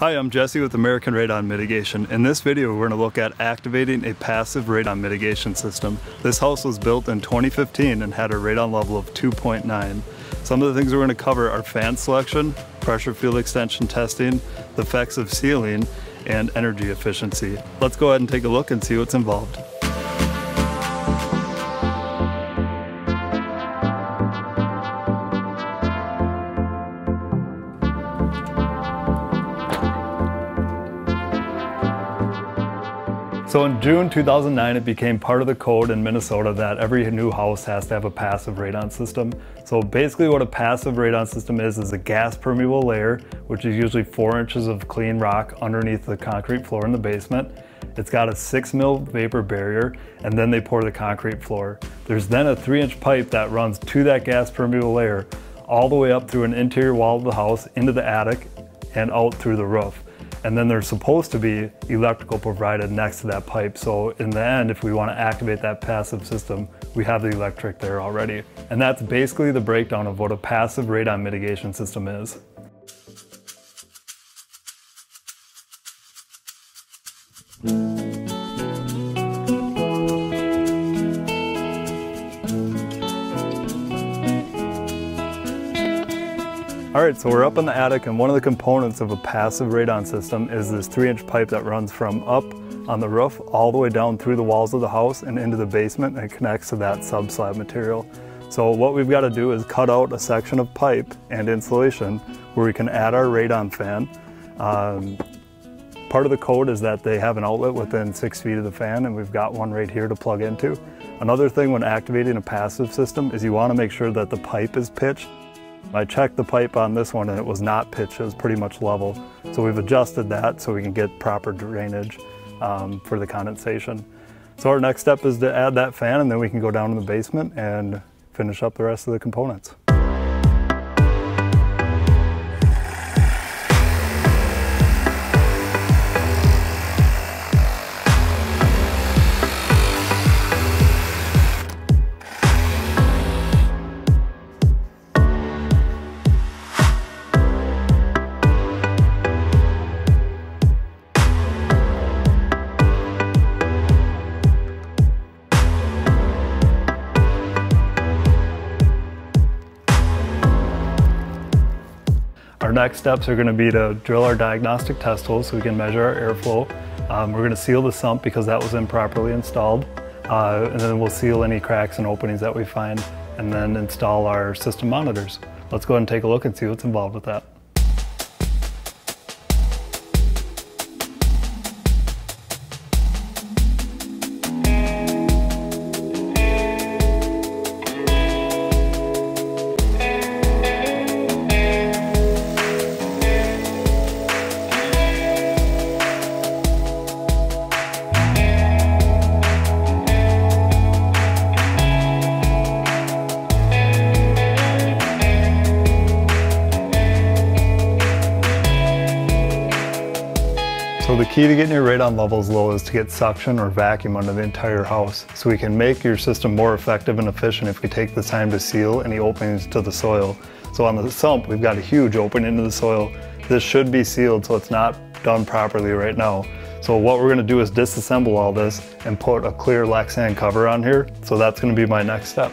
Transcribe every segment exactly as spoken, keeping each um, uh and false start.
Hi, I'm Jesse with American Radon Mitigation. In this video, we're going to look at activating a passive radon mitigation system. This house was built in twenty fifteen and had a radon level of two point nine. Some of the things we're going to cover are fan selection, pressure field extension testing, the effects of sealing, and energy efficiency. Let's go ahead and take a look and see what's involved. So in June two thousand nine, it became part of the code in Minnesota that every new house has to have a passive radon system. So basically what a passive radon system is, is a gas permeable layer, which is usually four inches of clean rock underneath the concrete floor in the basement. It's got a six mil vapor barrier, and then they pour the concrete floor. There's then a three inch pipe that runs to that gas permeable layer, all the way up through an interior wall of the house, into the attic, and out through the roof. And then there's supposed to be electrical provided next to that pipe. So in the end, if we want to activate that passive system, we have the electric there already. And that's basically the breakdown of what a passive radon mitigation system is. All right, so we're up in the attic, and one of the components of a passive radon system is this three inch pipe that runs from up on the roof all the way down through the walls of the house and into the basement, and connects to that sub slab material. So what we've got to do is cut out a section of pipe and insulation where we can add our radon fan. Um, part of the code is that they have an outlet within six feet of the fan, and we've got one right here to plug into. Another thing when activating a passive system is you want to make sure that the pipe is pitched. I checked the pipe on this one and it was not pitched, it was pretty much level. So we've adjusted that so we can get proper drainage um, for the condensation. So our next step is to add that fan, and then we can go down in the basement and finish up the rest of the components. Our next steps are going to be to drill our diagnostic test holes so we can measure our airflow. Um, we're going to seal the sump because that was improperly installed. Uh, and then we'll seal any cracks and openings that we find, and then install our system monitors. Let's go ahead and take a look and see what's involved with that. So the key to getting your radon levels low is to get suction or vacuum under the entire house, so we can make your system more effective and efficient if we take the time to seal any openings to the soil. So on the sump, we've got a huge opening into the soil. This should be sealed, so it's not done properly right now. So what we're going to do is disassemble all this and put a clear Lexan cover on here. So that's going to be my next step.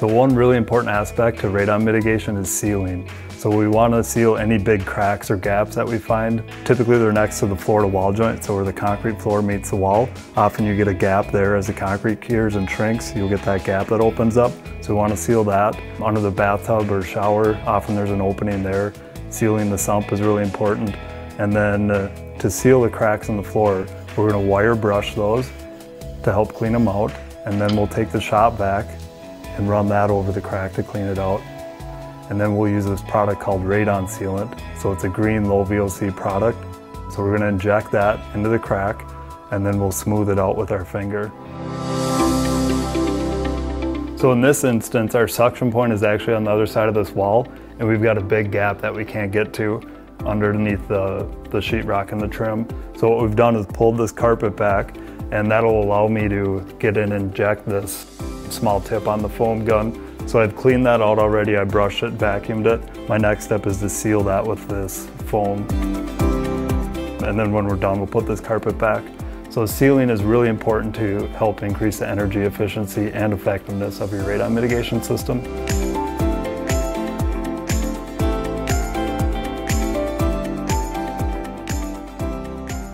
So one really important aspect to radon mitigation is sealing. So we want to seal any big cracks or gaps that we find. Typically they're next to the floor to wall joint, so where the concrete floor meets the wall. Often you get a gap there as the concrete cures and shrinks, you'll get that gap that opens up. So we want to seal that. Under the bathtub or shower, often there's an opening there. Sealing the sump is really important. And then uh, to seal the cracks in the floor, we're going to wire brush those to help clean them out. And then we'll take the shop vac and run that over the crack to clean it out. And then we'll use this product called Radon Sealant. So it's a green low V O C product. So we're gonna inject that into the crack and then we'll smooth it out with our finger. So in this instance, our suction point is actually on the other side of this wall and we've got a big gap that we can't get to underneath the, the sheetrock and the trim. So what we've done is pulled this carpet back and that'll allow me to get in and inject this small tip on the foam gun. So I've cleaned that out already, I brushed it, vacuumed it. My next step is to seal that with this foam. And then when we're done, we'll put this carpet back. So sealing is really important to help increase the energy efficiency and effectiveness of your radon mitigation system.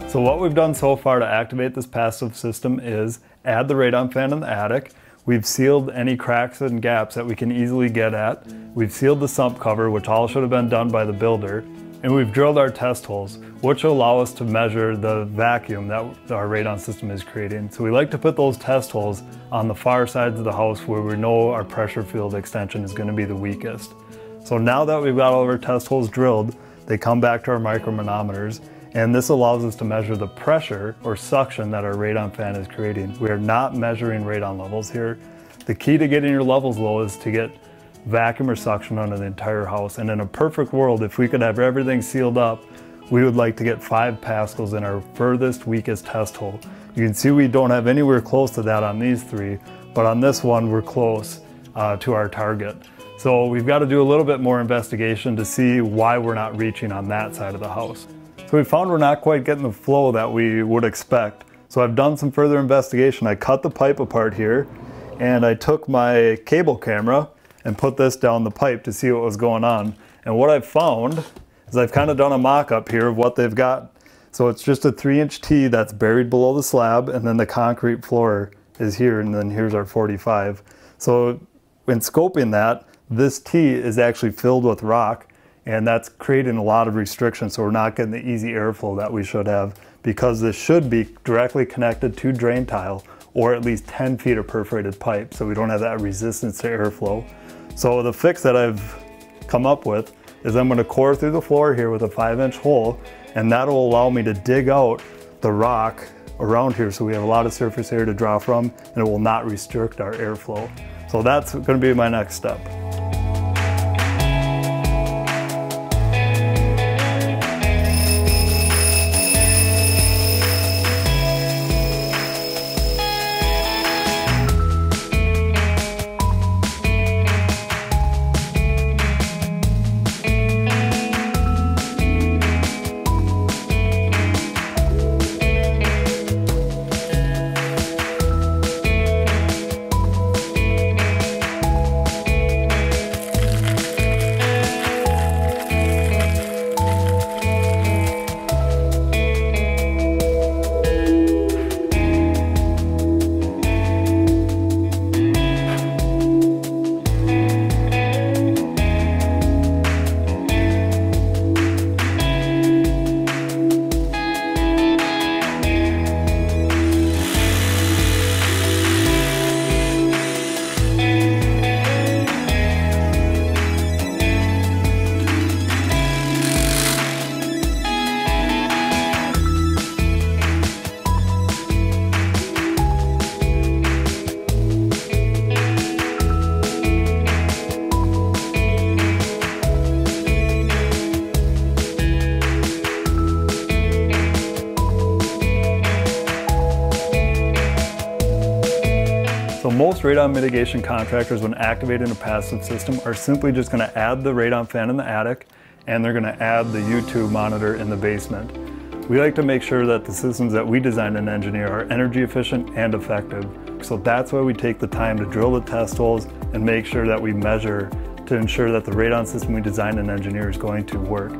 So what we've done so far to activate this passive system is add the radon fan in the attic. We've sealed any cracks and gaps that we can easily get at. We've sealed the sump cover, which all should have been done by the builder. And we've drilled our test holes, which allow us to measure the vacuum that our radon system is creating. So we like to put those test holes on the far sides of the house where we know our pressure field extension is going to be the weakest. So now that we've got all of our test holes drilled, they come back to our micromanometers. And this allows us to measure the pressure or suction that our radon fan is creating. We are not measuring radon levels here. The key to getting your levels low is to get vacuum or suction on an entire house. And in a perfect world, if we could have everything sealed up, we would like to get five pascals in our furthest, weakest test hole. You can see we don't have anywhere close to that on these three, but on this one, we're close uh, to our target. So we've got to do a little bit more investigation to see why we're not reaching on that side of the house. So we found we're not quite getting the flow that we would expect. So I've done some further investigation. I cut the pipe apart here and I took my cable camera and put this down the pipe to see what was going on. And what I've found is I've kind of done a mock-up here of what they've got. So it's just a three inch T that's buried below the slab and then the concrete floor is here and then here's our forty-five. So in scoping that, this T is actually filled with rock. And that's creating a lot of restrictions, so we're not getting the easy airflow that we should have because this should be directly connected to drain tile or at least ten feet of perforated pipe, so we don't have that resistance to airflow. So the fix that I've come up with is I'm gonna core through the floor here with a five inch hole, and that'll allow me to dig out the rock around here so we have a lot of surface area to draw from and it will not restrict our airflow. So that's gonna be my next step. Most radon mitigation contractors, when activating a passive system, are simply just going to add the radon fan in the attic and they're going to add the U two monitor in the basement. We like to make sure that the systems that we design and engineer are energy efficient and effective. So that's why we take the time to drill the test holes and make sure that we measure to ensure that the radon system we design and engineer is going to work.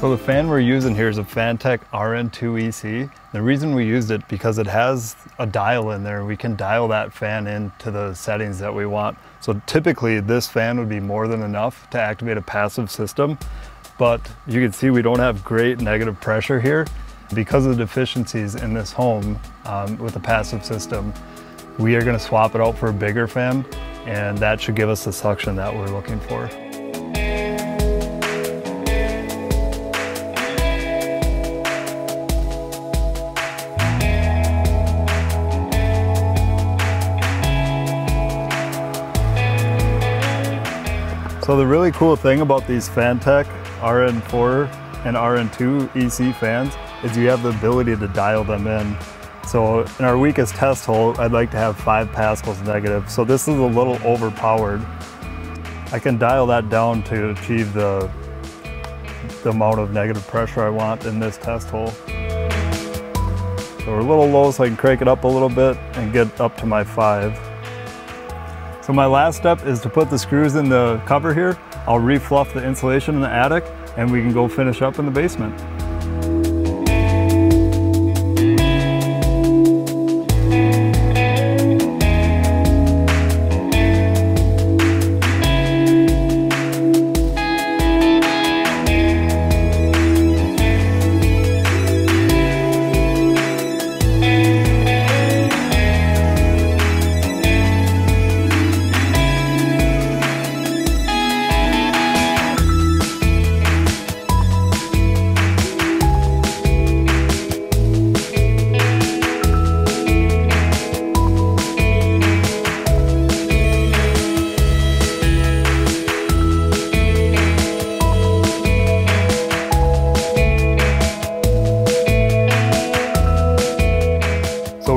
So the fan we're using here is a Fantech R N two E C. The reason we used it because it has a dial in there. We can dial that fan in to the settings that we want. So typically this fan would be more than enough to activate a passive system, but you can see we don't have great negative pressure here because of the deficiencies in this home um, with the passive system. We are going to swap it out for a bigger fan, and that should give us the suction that we're looking for. So the really cool thing about these Fantech R N four and R N two E C fans is you have the ability to dial them in. So in our weakest test hole, I'd like to have five pascals negative. So this is a little overpowered. I can dial that down to achieve the, the amount of negative pressure I want in this test hole. So we're a little low, so I can crank it up a little bit and get up to my five. So my last step is to put the screws in the cover here. I'll refluff the insulation in the attic, and we can go finish up in the basement.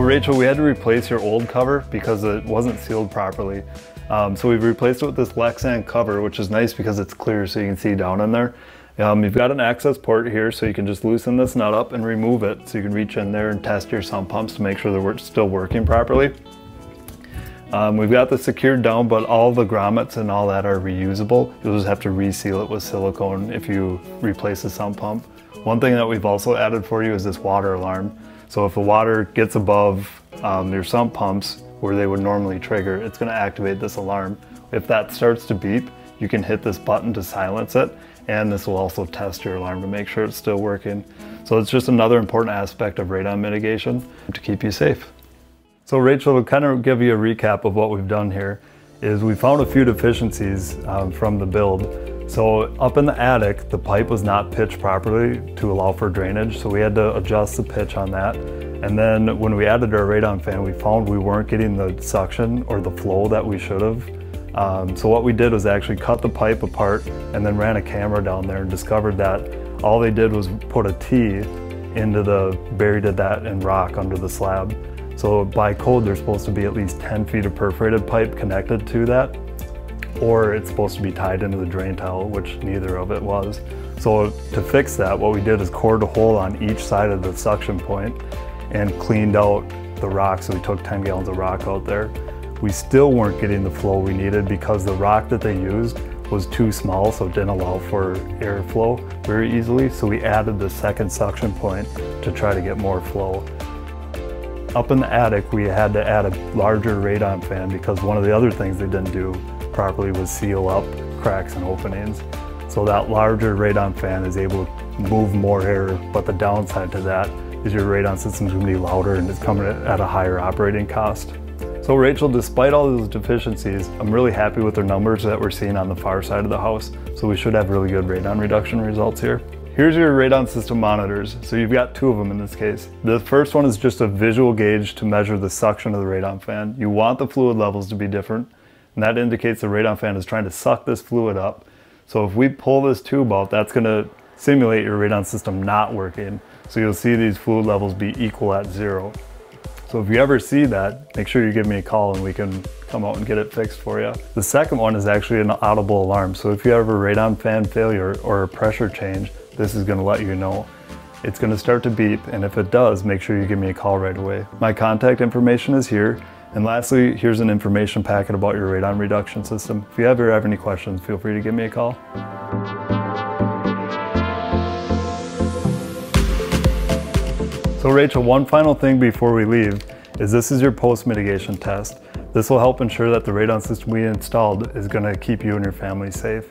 Rachel, we had to replace your old cover because it wasn't sealed properly. Um, so we've replaced it with this Lexan cover, which is nice because it's clear so you can see down in there. Um, you've got an access port here, so you can just loosen this nut up and remove it. So you can reach in there and test your sump pumps to make sure they're still working properly. Um, we've got this secured down, but all the grommets and all that are reusable. You'll just have to reseal it with silicone if you replace the sump pump. One thing that we've also added for you is this water alarm. So if the water gets above um, your sump pumps where they would normally trigger, it's gonna activate this alarm. If that starts to beep, you can hit this button to silence it, and this will also test your alarm to make sure it's still working. So it's just another important aspect of radon mitigation to keep you safe. So Rachel, to kind of give you a recap of what we've done here, is we found a few deficiencies um, from the build. So up in the attic, the pipe was not pitched properly to allow for drainage, so we had to adjust the pitch on that. And then when we added our radon fan, we found we weren't getting the suction or the flow that we should have. Um, so what we did was actually cut the pipe apart and then ran a camera down there and discovered that all they did was put a T into the, buried that in rock under the slab. So by code, there's supposed to be at least ten feet of perforated pipe connected to that, or it's supposed to be tied into the drain tile, which neither of it was. So to fix that, what we did is cored a hole on each side of the suction point and cleaned out the rock, so we took ten gallons of rock out there. We still weren't getting the flow we needed because the rock that they used was too small, so it didn't allow for airflow very easily, so we added the second suction point to try to get more flow. Up in the attic, we had to add a larger radon fan because one of the other things they didn't do properly would seal up cracks and openings. So that larger radon fan is able to move more air, but the downside to that is your radon system is going to be louder and it's coming at a higher operating cost. So Rachel, despite all those deficiencies, I'm really happy with the numbers that we're seeing on the far side of the house. So we should have really good radon reduction results here. Here's your radon system monitors. So you've got two of them in this case. The first one is just a visual gauge to measure the suction of the radon fan. You want the fluid levels to be different, and that indicates the radon fan is trying to suck this fluid up. So if we pull this tube out, that's gonna simulate your radon system not working. So you'll see these fluid levels be equal at zero. So if you ever see that, make sure you give me a call and we can come out and get it fixed for you. The second one is actually an audible alarm. So if you have a radon fan failure or a pressure change, this is gonna let you know. It's gonna start to beep, and if it does, make sure you give me a call right away. My contact information is here. And lastly, here's an information packet about your radon reduction system. If you ever have any questions, feel free to give me a call. So Rachel, one final thing before we leave is this is your post-mitigation test. This will help ensure that the radon system we installed is gonna keep you and your family safe.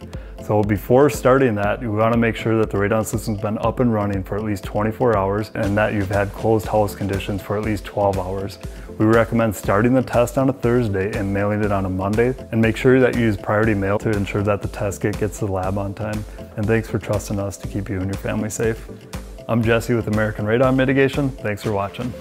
So before starting that, you wanna make sure that the radon system's been up and running for at least twenty-four hours and that you've had closed house conditions for at least twelve hours. We recommend starting the test on a Thursday and mailing it on a Monday, and make sure that you use priority mail to ensure that the test kit gets to the lab on time. And thanks for trusting us to keep you and your family safe. I'm Jesse with American Radon Mitigation. Thanks for watching.